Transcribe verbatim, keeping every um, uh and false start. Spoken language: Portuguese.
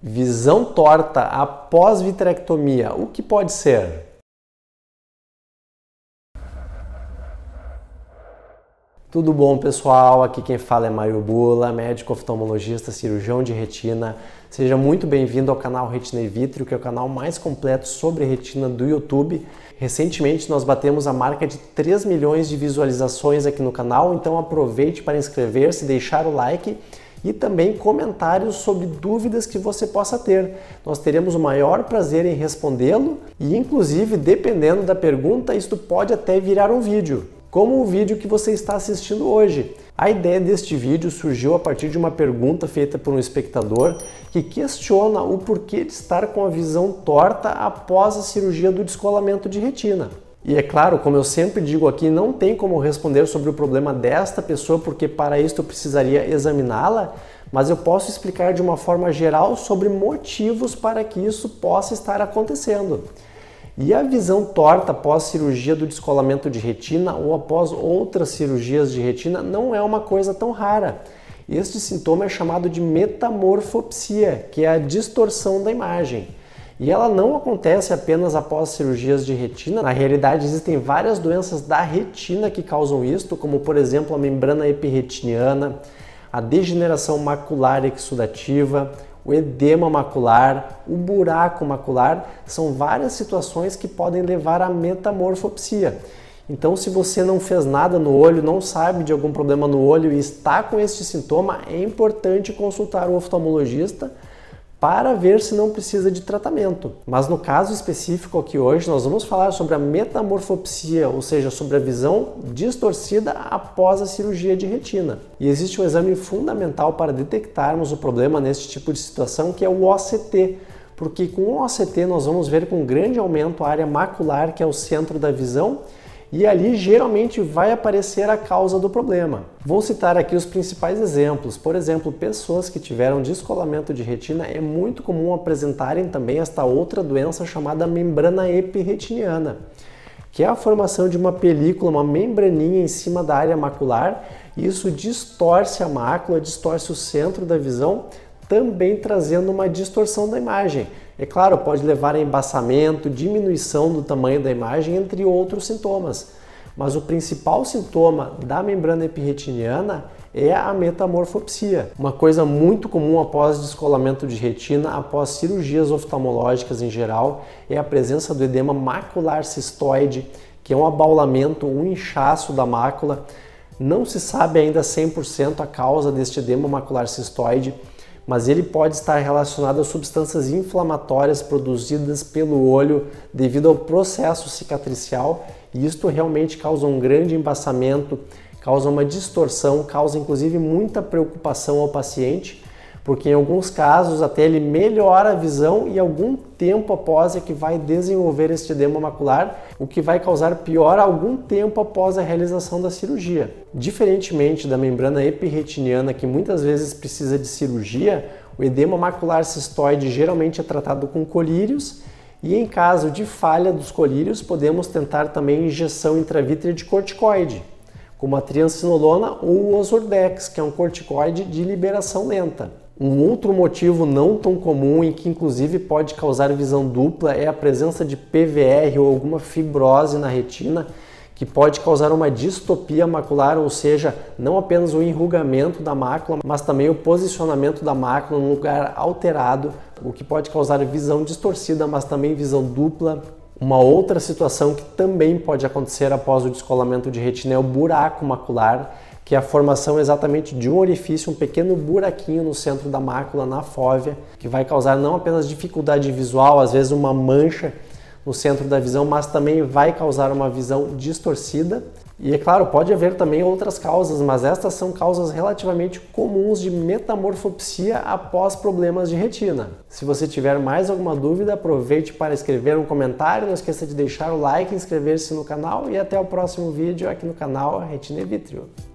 Visão torta após vitrectomia, o que pode ser? Tudo bom, pessoal? Aqui quem fala é Mário Bulla, médico oftalmologista, cirurgião de retina. Seja muito bem-vindo ao canal Retina e Vítreo, que é o canal mais completo sobre retina do YouTube. Recentemente nós batemos a marca de três milhões de visualizações aqui no canal, então aproveite para inscrever-se, deixar o like e também comentários sobre dúvidas que você possa ter. Nós teremos o maior prazer em respondê-lo e, inclusive, dependendo da pergunta, isto pode até virar um vídeo, como o vídeo que você está assistindo hoje. A ideia deste vídeo surgiu a partir de uma pergunta feita por um espectador que questiona o porquê de estar com a visão torta após a cirurgia do descolamento de retina. E é claro, como eu sempre digo aqui, não tem como responder sobre o problema desta pessoa, porque para isso eu precisaria examiná-la, mas eu posso explicar de uma forma geral sobre motivos para que isso possa estar acontecendo. E a visão torta após cirurgia do descolamento de retina ou após outras cirurgias de retina não é uma coisa tão rara. Este sintoma é chamado de metamorfopsia, que é a distorção da imagem. E ela não acontece apenas após cirurgias de retina. Na realidade, existem várias doenças da retina que causam isto, como por exemplo a membrana epirretiniana, a degeneração macular exudativa, o edema macular, o buraco macular, são várias situações que podem levar à metamorfopsia. Então, se você não fez nada no olho, não sabe de algum problema no olho e está com este sintoma, é importante consultar o oftalmologista para ver se não precisa de tratamento. Mas no caso específico aqui hoje, nós vamos falar sobre a metamorfopsia, ou seja, sobre a visão distorcida após a cirurgia de retina. E existe um exame fundamental para detectarmos o problema neste tipo de situação, que é o O C T, porque com o O C T nós vamos ver com grande aumento a área macular, que é o centro da visão, e ali geralmente vai aparecer a causa do problema. Vou citar aqui os principais exemplos. Por exemplo, pessoas que tiveram descolamento de retina é muito comum apresentarem também esta outra doença chamada membrana epirretiniana, que é a formação de uma película, uma membraninha em cima da área macular, e isso distorce a mácula, distorce o centro da visão, também trazendo uma distorção da imagem. É claro, pode levar a embaçamento, diminuição do tamanho da imagem, entre outros sintomas. Mas o principal sintoma da membrana epirretiniana é a metamorfopsia, uma coisa muito comum após descolamento de retina, após cirurgias oftalmológicas em geral, é a presença do edema macular cistoide, que é um abaulamento, um inchaço da mácula. Não se sabe ainda cem por cento a causa deste edema macular cistoide, mas ele pode estar relacionado a substâncias inflamatórias produzidas pelo olho devido ao processo cicatricial, e isto realmente causa um grande embaçamento, causa uma distorção, causa inclusive muita preocupação ao paciente, porque em alguns casos até ele melhora a visão e algum tempo após é que vai desenvolver este edema macular, o que vai causar pior algum tempo após a realização da cirurgia. Diferentemente da membrana epirretiniana, que muitas vezes precisa de cirurgia, o edema macular cistoide geralmente é tratado com colírios, e em caso de falha dos colírios, podemos tentar também injeção intravítrea de corticoide, como a triancinolona ou o Ozurdex, que é um corticoide de liberação lenta. Um outro motivo não tão comum e que inclusive pode causar visão dupla é a presença de P V R ou alguma fibrose na retina, que pode causar uma distopia macular, ou seja, não apenas o enrugamento da mácula, mas também o posicionamento da mácula num lugar alterado, o que pode causar visão distorcida, mas também visão dupla. Uma outra situação que também pode acontecer após o descolamento de retina é o buraco macular, que é a formação exatamente de um orifício, um pequeno buraquinho no centro da mácula, na fóvea, que vai causar não apenas dificuldade visual, às vezes uma mancha no centro da visão, mas também vai causar uma visão distorcida. E é claro, pode haver também outras causas, mas estas são causas relativamente comuns de metamorfopsia após problemas de retina. Se você tiver mais alguma dúvida, aproveite para escrever um comentário, não esqueça de deixar o like, inscrever-se no canal e até o próximo vídeo aqui no canal Retina e Vítreo.